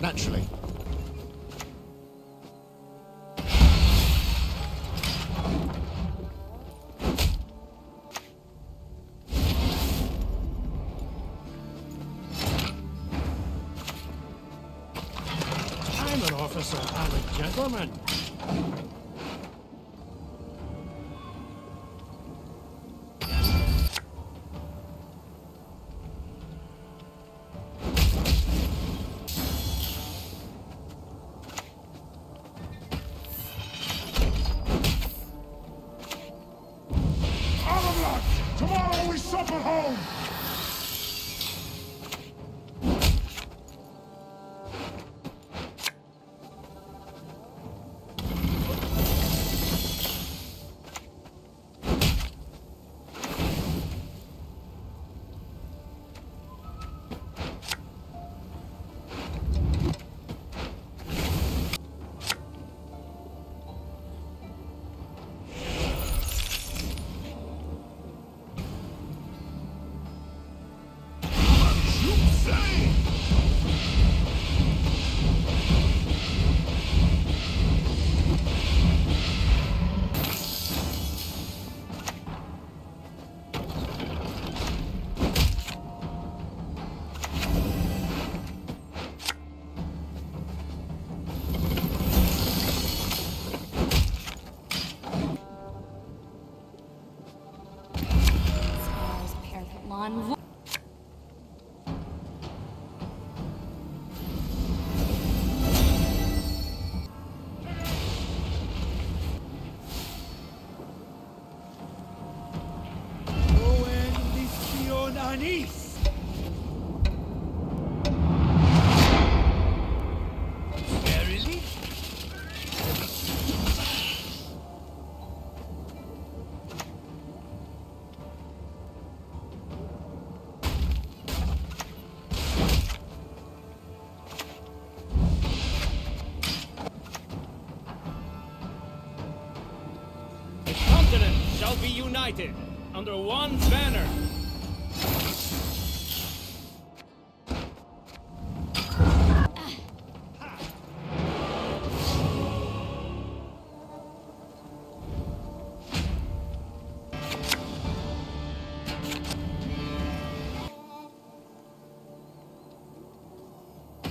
naturally. I'm an officer, I'm a gentleman. Be united under one banner.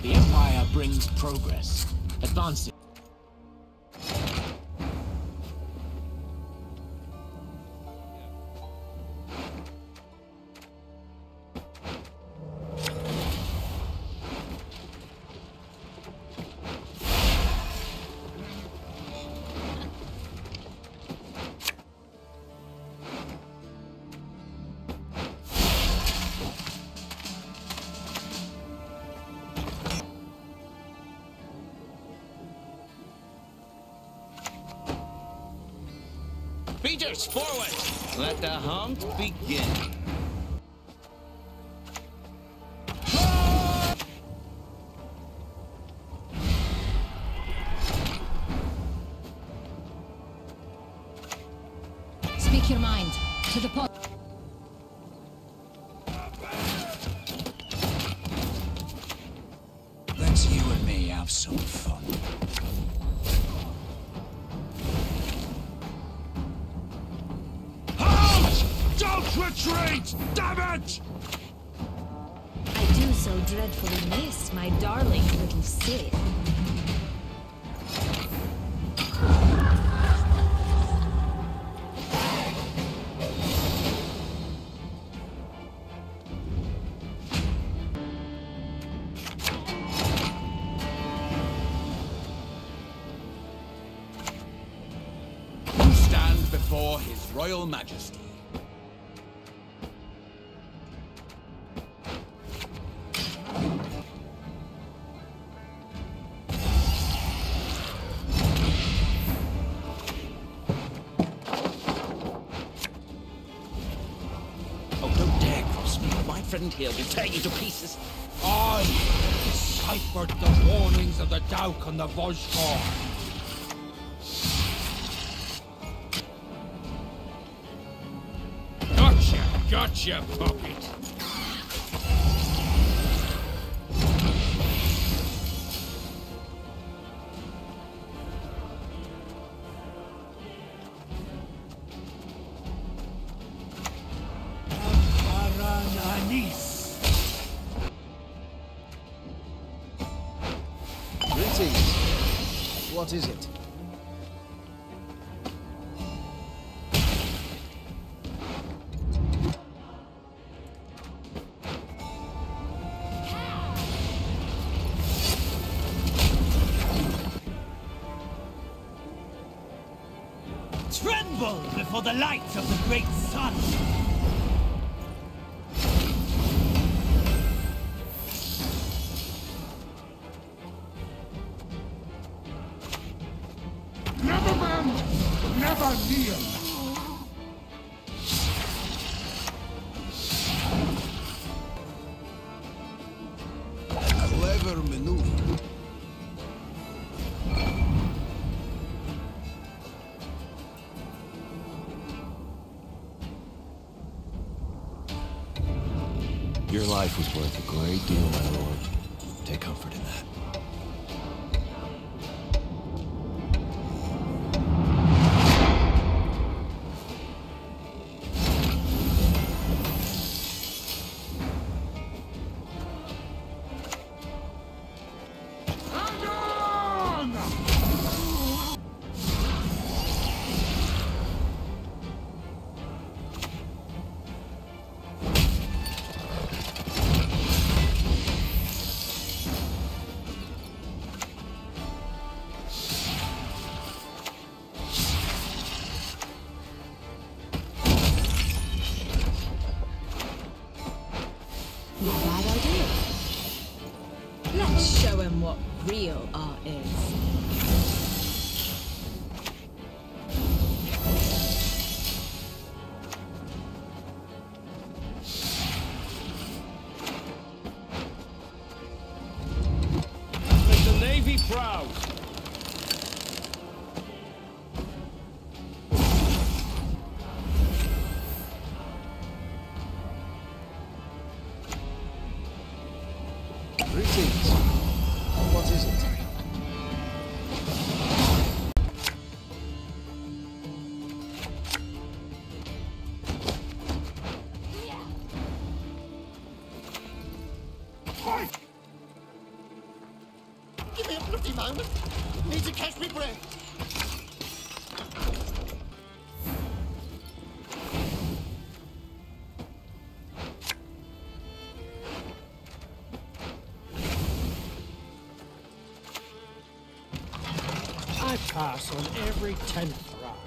The Empire brings progress, advances. Features forward! Let the hunt begin. Speak your mind to the point. Let's you and me have some fun. Retreat! Damn it! I do so dreadfully miss my darling little Sid. You stand before His Royal Majesty. Here will tear you to pieces. I deciphered the warnings of the Dauk on the Voskhor. Gotcha, puppet. What is it? Tremble before the light of the great sun! Never bend, never kneel! Clever maneuver. Your life was worth a great deal, my lord. Take comfort in that. Let's show him what real art is. Make the Navy proud. Greetings. What is it? Yeah. Give me a bloody moment. Need to catch my breath. I pass on every 10th round.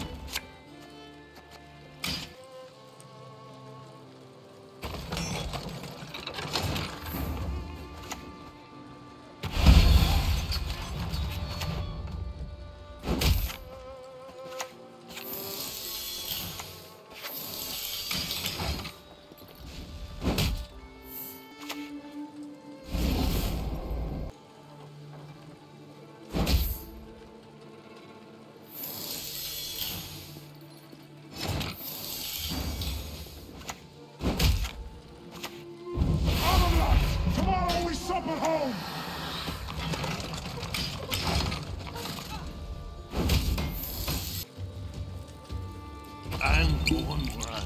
I'm going for it.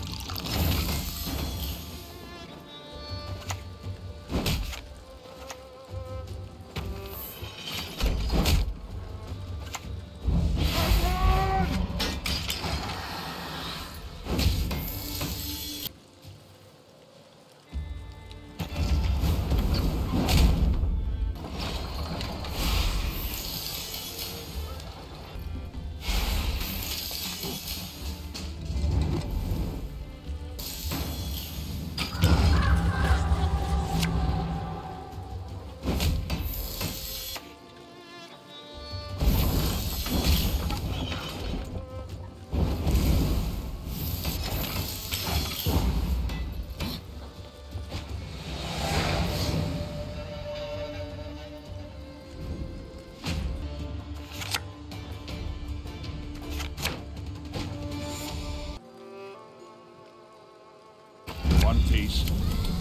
One piece,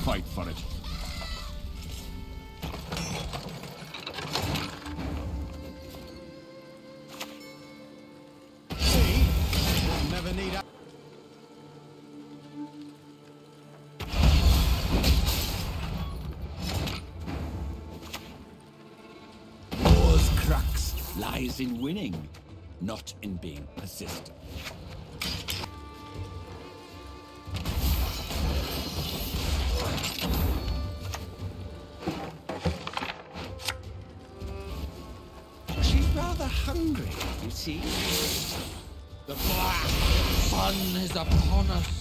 fight for it. See, we'll never need a... War's crux lies. lies in winning, not in being persistent. She's rather hungry, you see. The black sun is upon us.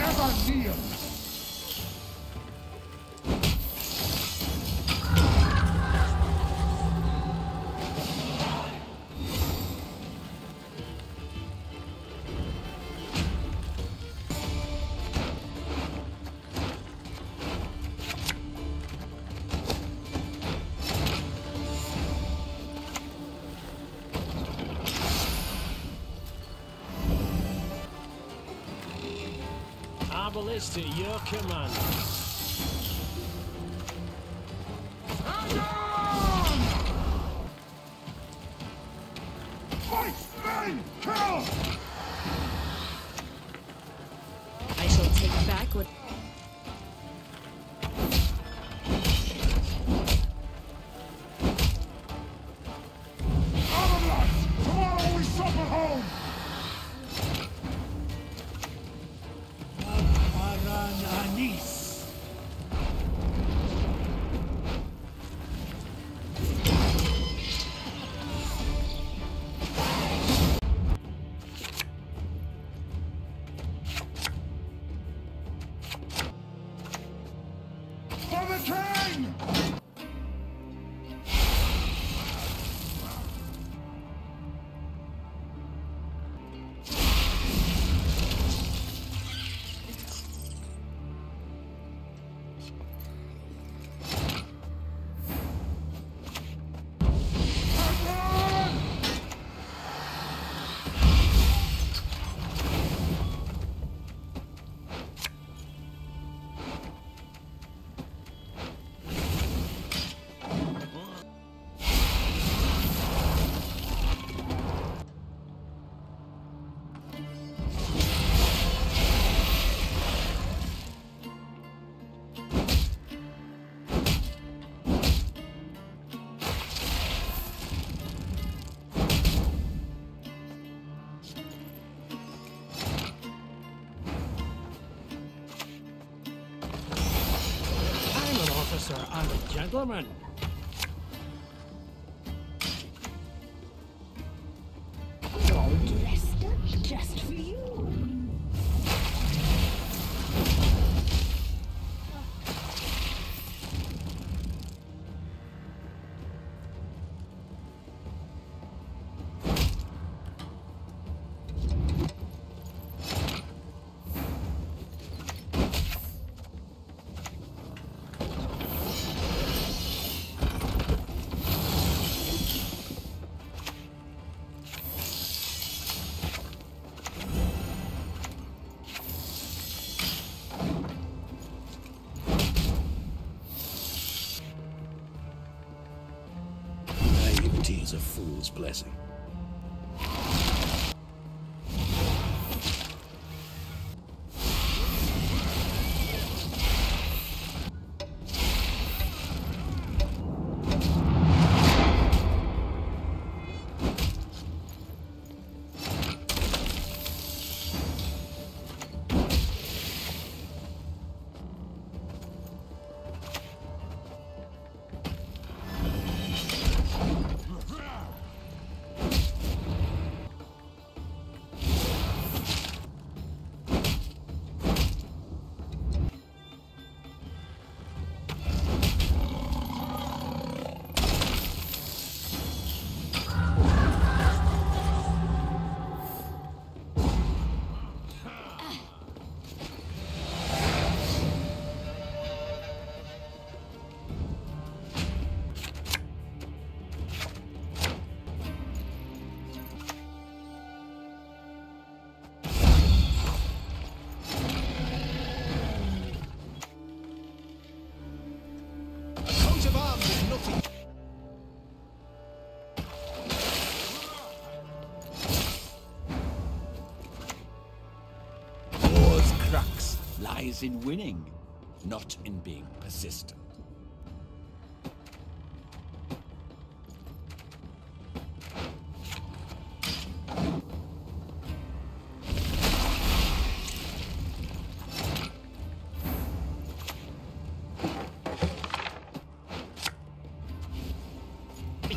Never kneel. Is to your command. Fight, bang, kill! I shall take back what. gentlemen. All dressed up just for you. A fool's blessing. Lies in winning, not in being persistent.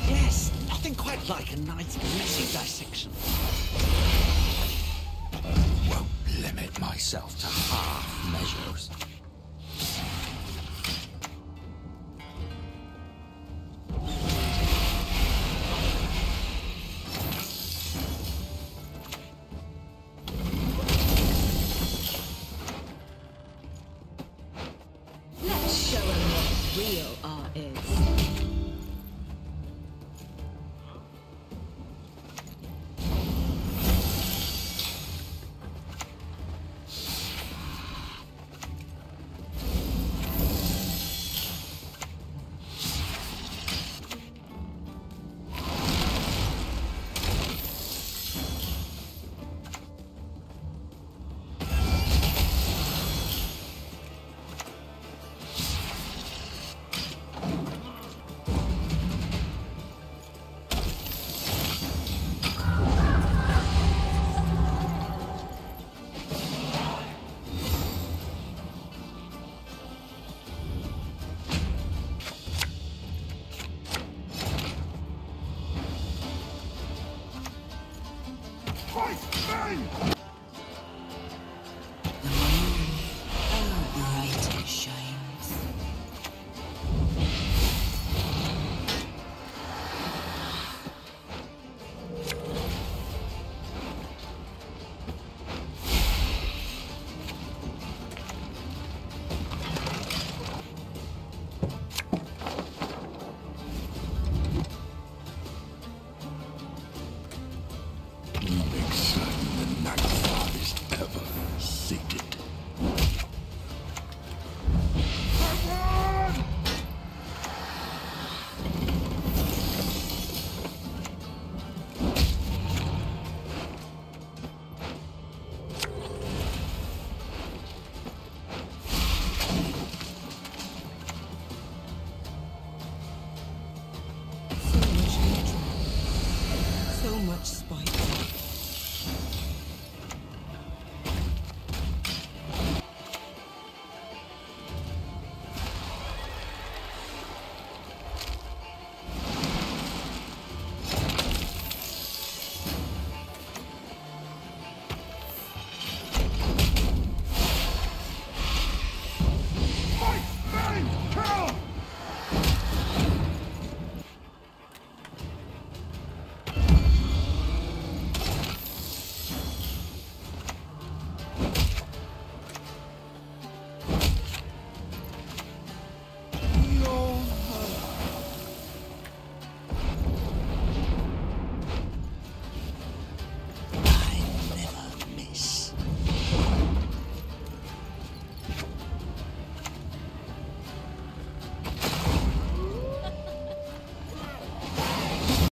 Yes, nothing quite like a nice messy dissection. Limit myself to half measures. Let's show them what's real.